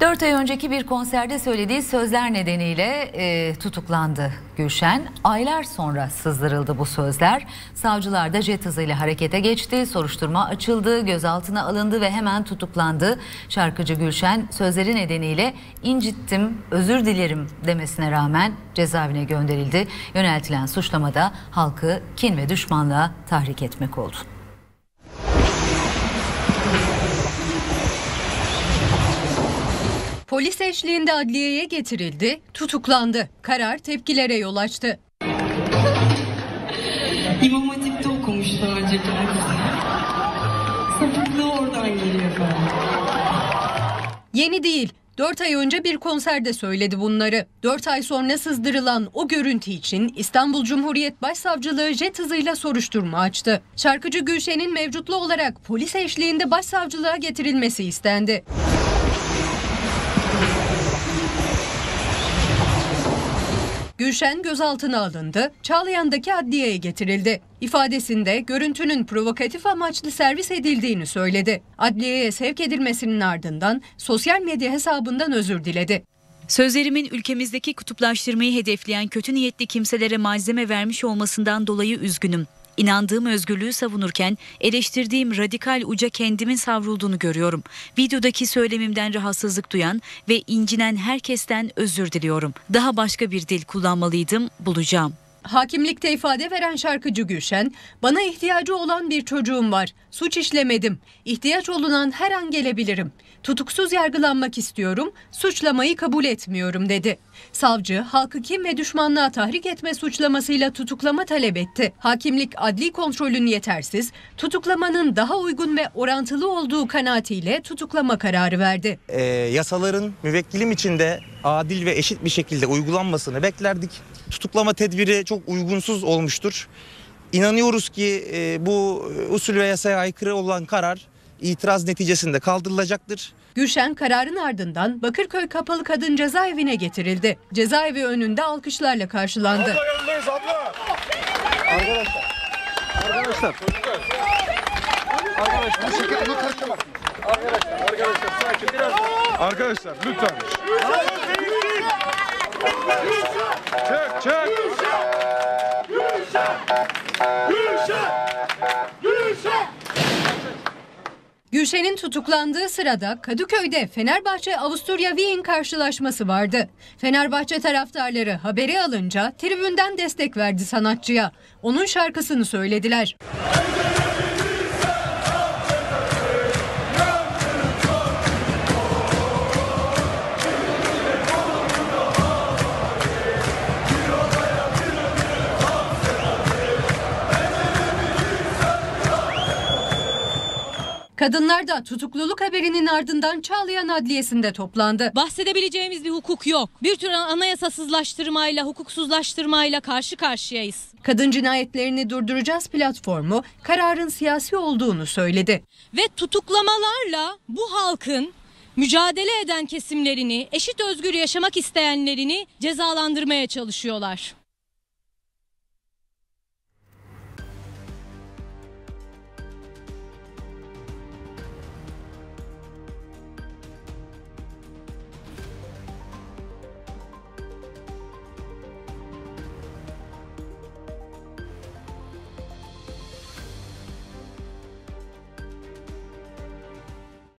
4 ay önceki bir konserde söylediği sözler nedeniyle tutuklandı Gülşen. Aylar sonra sızdırıldı bu sözler. Savcılar da jet hızıyla harekete geçti. Soruşturma açıldı, gözaltına alındı ve hemen tutuklandı. Şarkıcı Gülşen sözleri nedeniyle incittim, özür dilerim demesine rağmen cezaevine gönderildi. Yöneltilen suçlamada halkı kin ve düşmanlığa tahrik etmek oldu. Polis eşliğinde adliyeye getirildi, tutuklandı. Karar tepkilere yol açtı. İmam Hatip'te okumuştu önceki. Sapıklığı oradan geliyor falan. Yeni değil, 4 ay önce bir konserde söyledi bunları. 4 ay sonra sızdırılan o görüntü için İstanbul Cumhuriyet Başsavcılığı jet hızıyla soruşturma açtı. Şarkıcı Gülşen'in mevcutlu olarak polis eşliğinde başsavcılığa getirilmesi istendi. Gülşen gözaltına alındı, Çağlayan'daki adliyeye getirildi. İfadesinde görüntünün provokatif amaçlı servis edildiğini söyledi. Adliyeye sevk edilmesinin ardından sosyal medya hesabından özür diledi. Sözlerimin ülkemizdeki kutuplaştırmayı hedefleyen kötü niyetli kimselere malzeme vermiş olmasından dolayı üzgünüm. İnandığım özgürlüğü savunurken eleştirdiğim radikal uca kendimin savrulduğunu görüyorum. Videodaki söylemimden rahatsızlık duyan ve incinen herkesten özür diliyorum. Daha başka bir dil kullanmalıydım, bulacağım. Hakimlikte ifade veren şarkıcı Gülşen, bana ihtiyacı olan bir çocuğum var. Suç işlemedim. İhtiyaç olunan her an gelebilirim. Tutuksuz yargılanmak istiyorum. Suçlamayı kabul etmiyorum dedi. Savcı, halkı kin ve düşmanlığa tahrik etme suçlamasıyla tutuklama talep etti. Hakimlik adli kontrolün yetersiz, tutuklamanın daha uygun ve orantılı olduğu kanaatiyle tutuklama kararı verdi. Yasaların müvekkilim içinde adil ve eşit bir şekilde uygulanmasını beklerdik. Tutuklama tedbiri çok uygunsuz olmuştur. İnanıyoruz ki bu usul ve yasaya aykırı olan karar itiraz neticesinde kaldırılacaktır. Gülşen kararın ardından Bakırköy Kapalı Kadın Cezaevine getirildi. Cezaevi önünde alkışlarla karşılandı. Abla, yalnız, abla. Arkadaşlar lütfen. Çek, çek. Gülşen'in tutuklandığı sırada Kadıköy'de Fenerbahçe-Avusturya-Wien karşılaşması vardı. Fenerbahçe taraftarları haberi alınca tribünden destek verdi sanatçıya. Onun şarkısını söylediler. Kadınlar da tutukluluk haberinin ardından Çağlayan Adliyesi'nde toplandı. Bahsedebileceğimiz bir hukuk yok. Bir tür anayasasızlaştırmayla, hukuksuzlaştırmayla karşı karşıyayız. Kadın cinayetlerini durduracağız platformu kararın siyasi olduğunu söyledi. Ve tutuklamalarla bu halkın mücadele eden kesimlerini, eşit özgür yaşamak isteyenlerini cezalandırmaya çalışıyorlar.